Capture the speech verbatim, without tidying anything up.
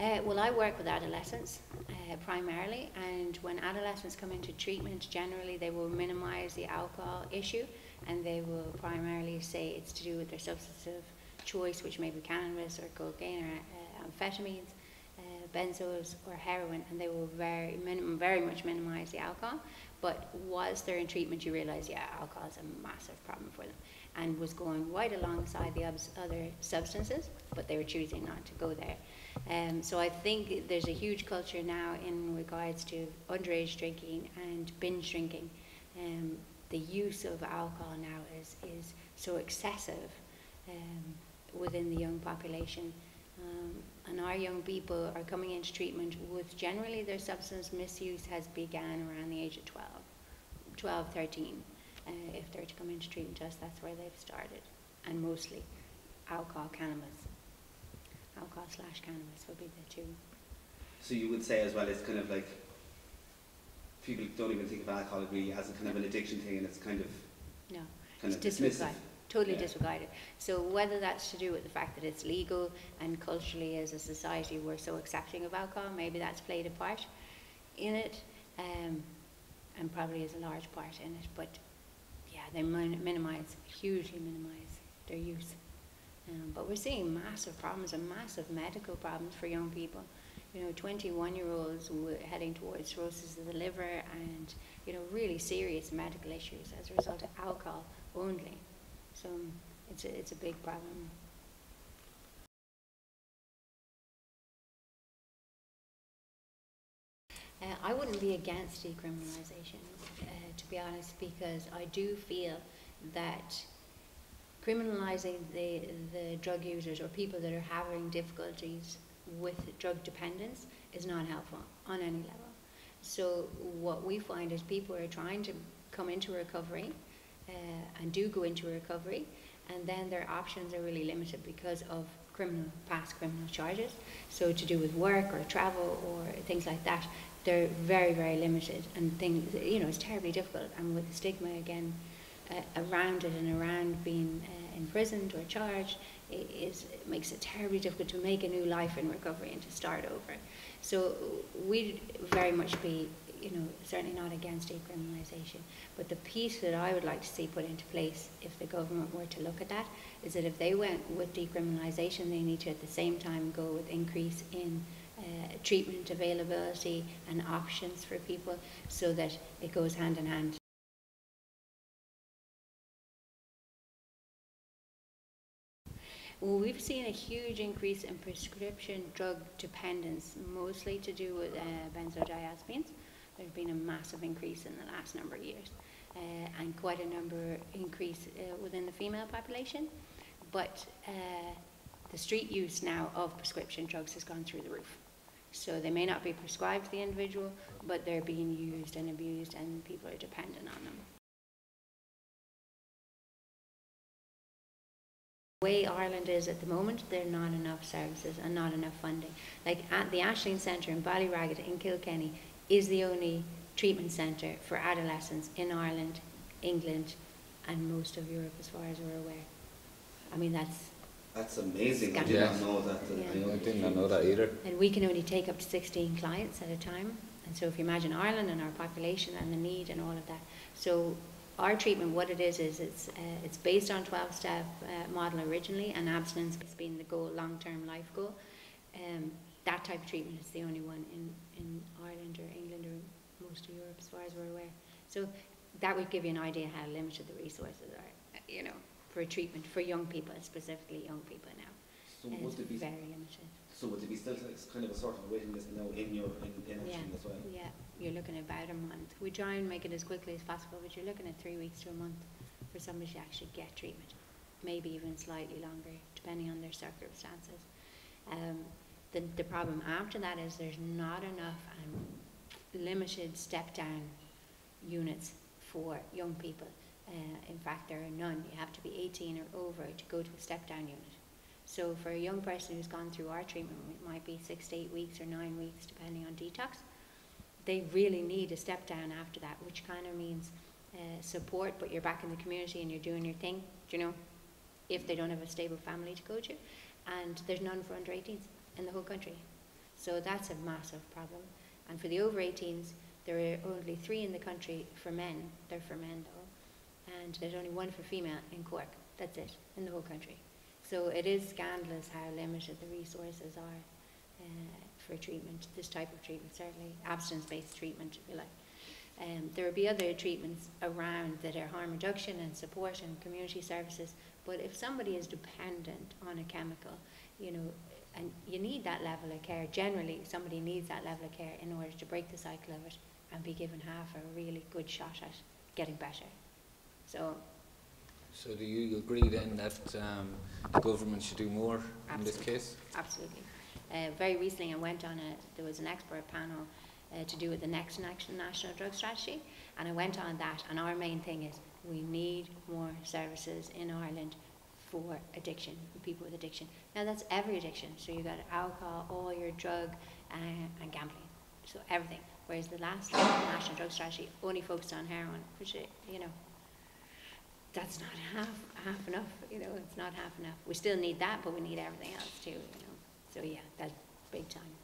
Uh, well, I work with adolescents uh, primarily, and when adolescents come into treatment, generally they will minimise the alcohol issue, and they will primarily say it's to do with their substance of choice, which may be cannabis or cocaine or uh, amphetamines, uh, benzos or heroin, and they will very minim very much minimise the alcohol. But whilst they're in treatment, you realise, yeah, alcohol is a massive problem for them, and was going right alongside the other substances, but they were choosing not to go there. Um, so I think there's a huge culture now in regards to underage drinking and binge drinking. Um, the use of alcohol now is, is so excessive um, within the young population. Um, and our young people are coming into treatment with generally their substance misuse has began around the age of twelve, twelve, thirteen. Uh, if they're to come into treatment to us, that's where they've started. And mostly alcohol, cannabis. Alcohol slash cannabis would be the two. So you would say as well, it's kind of like, people don't even think of alcohol really as a kind of an addiction thing, and it's kind of No, kind it's of dismissive. Totally yeah. disregarded. So whether that's to do with the fact that it's legal, and culturally as a society we're so accepting of alcohol, maybe that's played a part in it, um, and probably is a large part in it, but yeah, they min minimise, hugely minimise their use. Um, but we're seeing massive problems and massive medical problems for young people. You know, twenty-one-year-olds heading towards cirrhosis of the liver and, you know, really serious medical issues as a result of alcohol only. So it's a, it's a big problem. Uh, I wouldn't be against decriminalisation, uh, to be honest, because I do feel that criminalising the, the drug users or people that are having difficulties with drug dependence is not helpful on any level. So what we find is people are trying to come into recovery uh, and do go into recovery, and then their options are really limited because of criminal past criminal charges. So to do with work or travel or things like that, they're very, very limited, and things, you know, it's terribly difficult. And with the stigma again, Uh, around it and around being uh, imprisoned or charged, it, is, it makes it terribly difficult to make a new life in recovery and to start over. So we'd very much be, you know, certainly not against decriminalisation. But the piece that I would like to see put into place, if the government were to look at that, is that if they went with decriminalisation, they need to at the same time go with increase in uh, treatment availability and options for people, so that it goes hand in hand. Well, we've seen a huge increase in prescription drug dependence, mostly to do with uh, benzodiazepines. There's been a massive increase in the last number of years, uh, and quite a number increase uh, within the female population. But uh, the street use now of prescription drugs has gone through the roof. So they may not be prescribed to the individual, but they're being used and abused, and people are dependent on them. The way Ireland is at the moment, there are not enough services and not enough funding. Like at the Aiseiri Centre in Ballyragget in Kilkenny is the only treatment centre for adolescents in Ireland, England, and most of Europe, as far as we're aware. I mean, that's that's amazing. I didn't know that. Yeah. I didn't know that either. And we can only take up to sixteen clients at a time. And so, if you imagine Ireland and our population and the need and all of that, so. Our treatment, what it is, is it's, uh, it's based on twelve-step uh, model originally, and abstinence has been the goal, long-term life goal. Um, that type of treatment is the only one in, in Ireland or England or most of Europe, as far as we're aware. So that would give you an idea how limited the resources are, you know, for treatment for young people, specifically young people now. So uh, would it be very limited. So would it be still kind of a sort of waiting list now in your in yeah. as well? Yeah, you're looking at about a month. We try and make it as quickly as possible, but you're looking at three weeks to a month for somebody to actually get treatment, maybe even slightly longer, depending on their circumstances. Um, the, the problem after that is there's not enough and limited step-down units for young people. Uh, in fact, there are none. You have to be eighteen or over to go to a step-down unit. So for a young person who's gone through our treatment, it might be six to eight weeks or nine weeks, depending on detox. They really need a step down after that, which kind of means uh, support, but you're back in the community and you're doing your thing, you know, if they don't have a stable family to go to. And there's none for under eighteens in the whole country. So that's a massive problem. And for the over eighteens, there are only three in the country for men. They're for men, though. And there's only one for female in Cork. That's it, in the whole country. So it is scandalous how limited the resources are uh, for treatment, this type of treatment, certainly. Abstinence-based treatment, if you like. Um, there will be other treatments around that are harm reduction and support and community services. But if somebody is dependent on a chemical, you know, and you need that level of care, generally somebody needs that level of care in order to break the cycle of it and be given half a really good shot at getting better. So So do you agree then that um, the government should do more in this case? Absolutely. Uh, very recently I went on a, there was an expert panel uh, to do with the next national drug strategy, and I went on that, and our main thing is we need more services in Ireland for addiction, for people with addiction. Now that's every addiction, so you've got alcohol, all your drug, uh, and gambling, so everything. Whereas the last national drug strategy only focused on heroin, which, you know, that's not half, half enough, you know, it's not half enough. We still need that, but we need everything else too, you know. So yeah, that's big time.